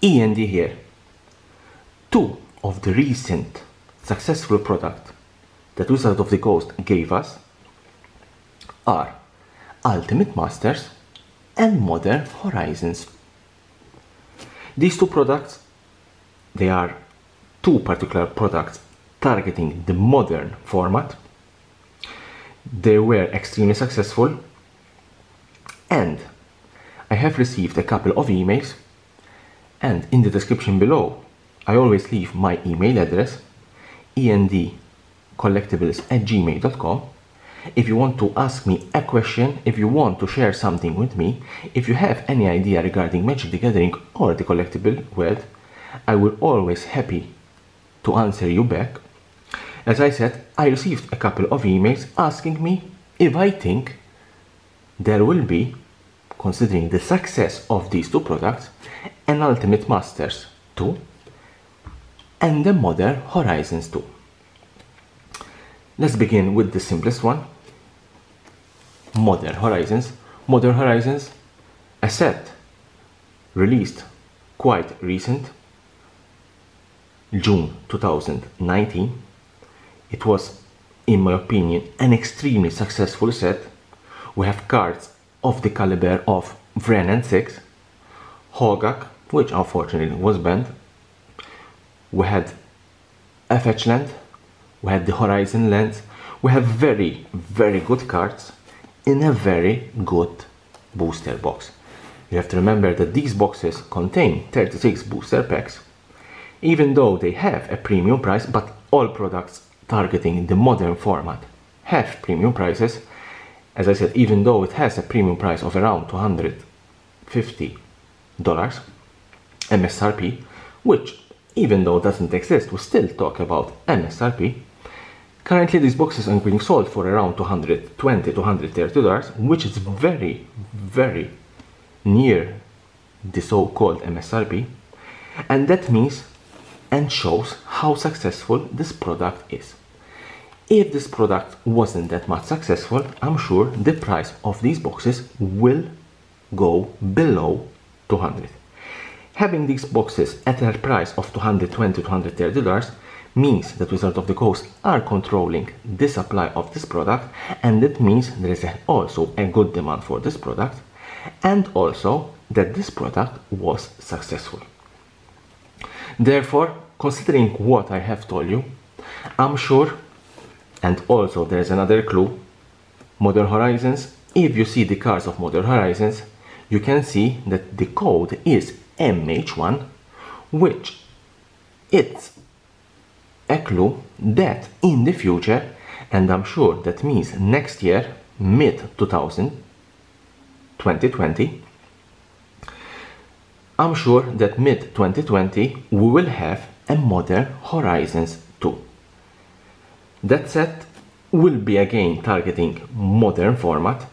E.N.D. here. Two of the recent successful products that Wizards of the Coast gave us are Ultimate Masters and Modern Horizons. These two products, they are two particular products targeting the modern format. They were extremely successful, and I have received a couple of emails, and in the description below I always leave my email address, endcollectibles@gmail.com. if you want to ask me a question, if you want to share something with me, if you have any idea regarding Magic the Gathering or the collectible world, I will always happy to answer you back. As I said, I received a couple of emails asking me if I think there will be, considering the success of these two products, an Ultimate Masters 2 and the Modern Horizons 2. Let's begin with the simplest one, Modern Horizons. Modern Horizons, a set released quite recent, June 2019. It was, in my opinion, an extremely successful set. We have cards of the caliber of Vren and 6, Hogak, which unfortunately was banned. We had a Fetchland, we had the Horizon Lens. We have very, very good cards in a very good booster box. You have to remember that these boxes contain 36 booster packs, even though they have a premium price, but all products targeting the modern format have premium prices. As I said, even though it has a premium price of around $250 MSRP, which, even though it doesn't exist, we still talk about MSRP. Currently these boxes are being sold for around $220 to $230, which is very, very near the so-called MSRP, and that means and shows how successful this product is. If this product wasn't that much successful, I'm sure the price of these boxes will go below $200. Having these boxes at a price of $220 to $230 means that Wizards of the Coast are controlling the supply of this product, and that means there is also a good demand for this product, and also that this product was successful. Therefore, considering what I have told you, I'm sure, and also there is another clue, Modern Horizons. If you see the cards of Modern Horizons, you can see that the code is MH1, which it's a clue that in the future, and I'm sure that means next year, mid 2020, I'm sure that mid-2020 we will have a Modern Horizons 2. That set will be again targeting modern format.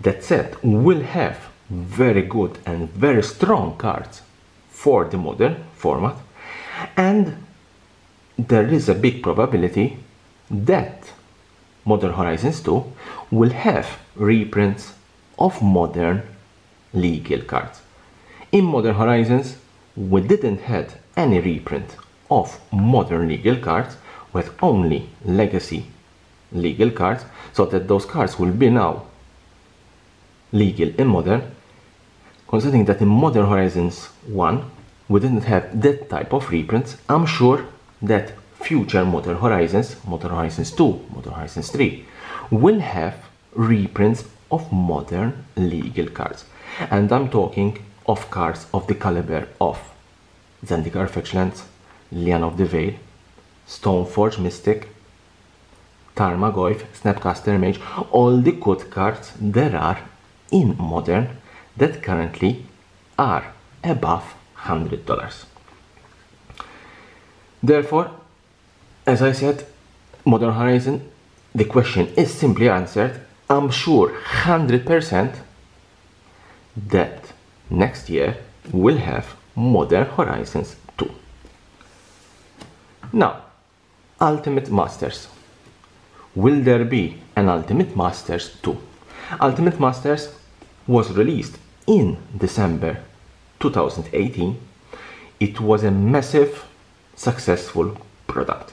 That set will have very good and very strong cards for the modern format, and there is a big probability that Modern Horizons 2 will have reprints of modern legal cards. In Modern Horizons, we didn't have any reprint of modern legal cards, with only legacy legal cards, so that those cards will be now legal in modern. Considering that in Modern Horizons 1 we didn't have that type of reprints, I'm sure that future Modern Horizons, Modern Horizons 2, Modern Horizons 3, will have reprints of modern legal cards, and I'm talking of cards of the caliber of Zendikar Fetchlands, Lion of the Veil, Stoneforge Mystic, Tarmogoyf, Snapcaster Mage, all the good cards there are in modern that currently are above $100. Therefore, as I said, Modern Horizon, the question is simply answered. I'm sure 100% that next year we'll have Modern Horizons 2. Now, Ultimate Masters. Will there be an Ultimate Masters 2? Ultimate Masters was released in December 2018. it was a massive, successful product.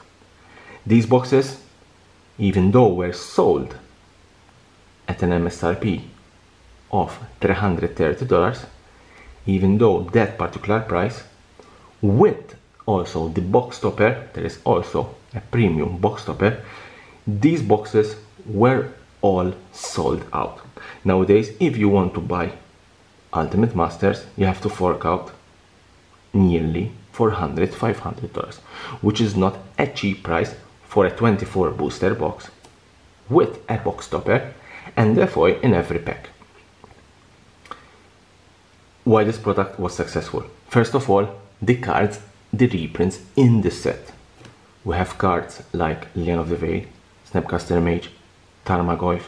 These boxes, even though were sold at an MSRP of $330, even though that particular price, with also the box topper, there is also a premium box topper, these boxes were all sold out. Nowadays, if you want to buy Ultimate Masters, you have to fork out nearly $400, $500, which is not a cheap price for a 24 booster box with a box topper and a foil in every pack. Why this product was successful? First of all, the cards, the reprints in the set. We have cards like Lion of the Veil, Snapcaster Mage, Tarmogoyf,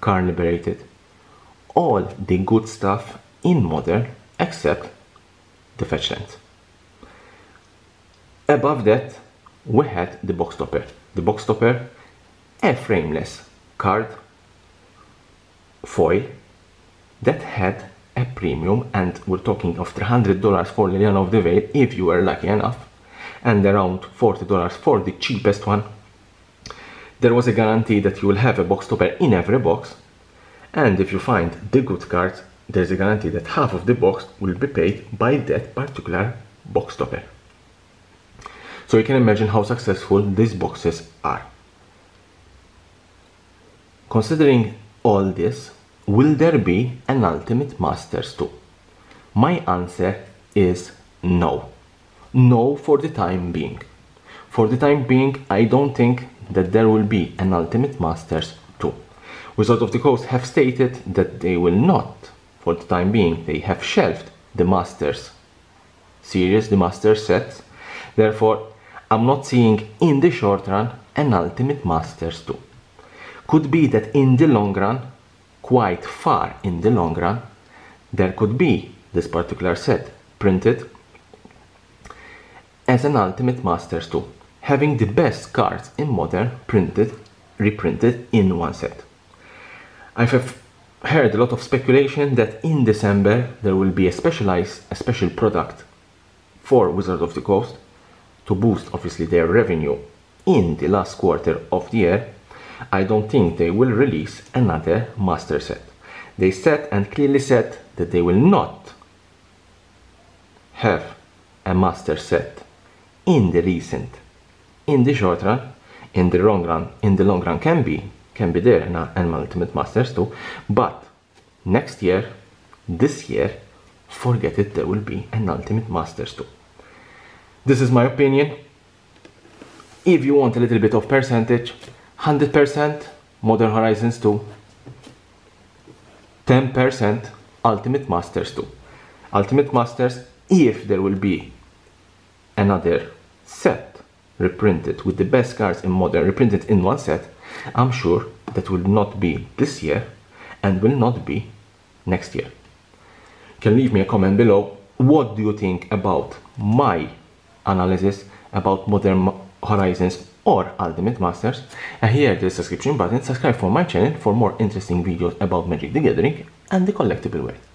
Karn Liberated, all the good stuff in Modern except the Fetchlands. Above that, we had the box topper. The box topper, a frameless card foil that had a premium, and we're talking of $300 for Liliana of the Veil if you were lucky enough, and around $40 for the cheapest one. There was a guarantee that you will have a box topper in every box, and if you find the good cards, there's a guarantee that half of the box will be paid by that particular box topper. So you can imagine how successful these boxes are. Considering all this, will there be an Ultimate Masters 2? My answer is no. No, for the time being. For the time being, I don't think that there will be an Ultimate Masters 2. Wizards of the Coast have stated that they will not, for the time being, they have shelved the Masters series, the Masters sets. Therefore, I'm not seeing in the short run an Ultimate Masters 2. Could be that in the long run, quite far in the long run, there could be this particular set printed as an Ultimate Masters 2, having the best cards in Modern printed, reprinted in one set. I've heard a lot of speculation that in December there will be a special product for Wizards of the Coast to boost obviously their revenue in the last quarter of the year. I don't think they will release another master set. They said and clearly said that they will not have a master set in the short run, in the long run. In the long run can be there an Ultimate Masters 2, but next year, this year, forget it, there will be an Ultimate Masters 2. This is my opinion. If you want a little bit of percentage, 100% Modern Horizons 2, 10% Ultimate Masters 2. Ultimate Masters, if there will be another set reprinted with the best cards in Modern, reprinted in one set, I'm sure that will not be this year and will not be next year. You can leave me a comment below. What do you think about my analysis about Modern Horizons or Ultimate Masters? And here there's the subscription button. Subscribe for my channel for more interesting videos about Magic the Gathering and the collectible world.